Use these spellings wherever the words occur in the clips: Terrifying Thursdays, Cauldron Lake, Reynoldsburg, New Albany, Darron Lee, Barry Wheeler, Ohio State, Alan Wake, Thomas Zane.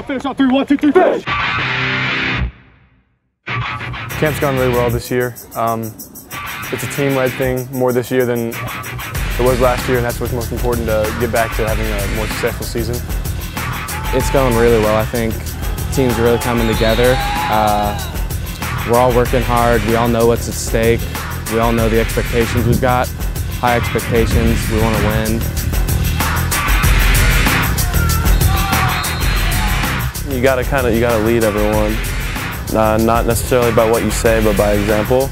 go. Finish on three. One, two, three, finish. Camp's gone really well this year. It's a team-led thing more this year than it was last year, and that's what's most important, to get back to having a more successful season. It's going really well. I think teams are really coming together. We're all working hard. We all know what's at stake. We all know the expectations we've got. High expectations. We want to win. You gotta lead everyone. Not necessarily by what you say, but by example.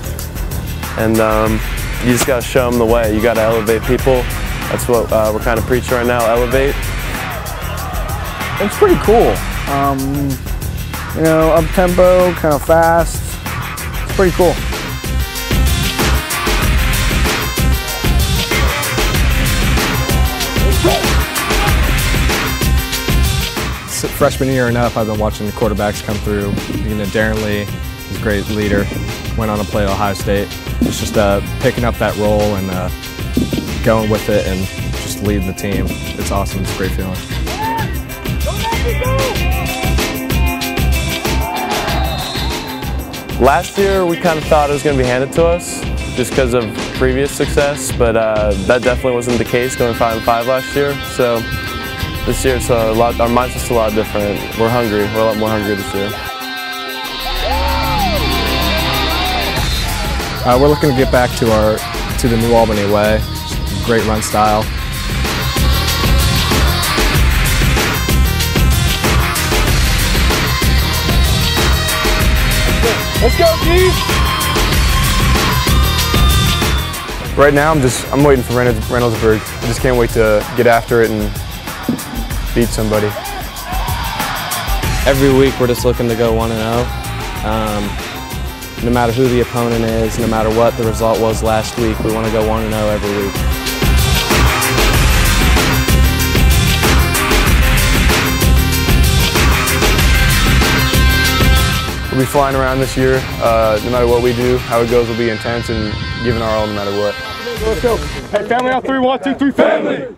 And you just gotta show them the way. You gotta elevate people. That's what we're kind of preaching right now. Elevate. It's pretty cool. You know, up tempo, kind of fast. It's pretty cool. Freshman year and up, I've been watching the quarterbacks come through. You know, Darron Lee is a great leader. Went on to play at Ohio State. It's just picking up that role and going with it and just leading the team. It's awesome. It's a great feeling. Last year, we kind of thought it was going to be handed to us just because of previous success, but that definitely wasn't the case, going 5-5 last year. So this year, it's a lot, our mindset's a lot different. We're hungry. We're a lot more hungry this year. We're looking to get back to the New Albany way. Great run style. Let's go, Keith! Right now, I'm waiting for Reynoldsburg. I just can't wait to get after it and beat somebody. Every week we're just looking to go 1-0. No matter who the opponent is, no matter what the result was last week, we want to go 1-0 every week. We'll be flying around this year. No matter what we do, how it goes will be intense and giving our all no matter what. Let's go. Hey, family on 3, 1, 2, 3, family!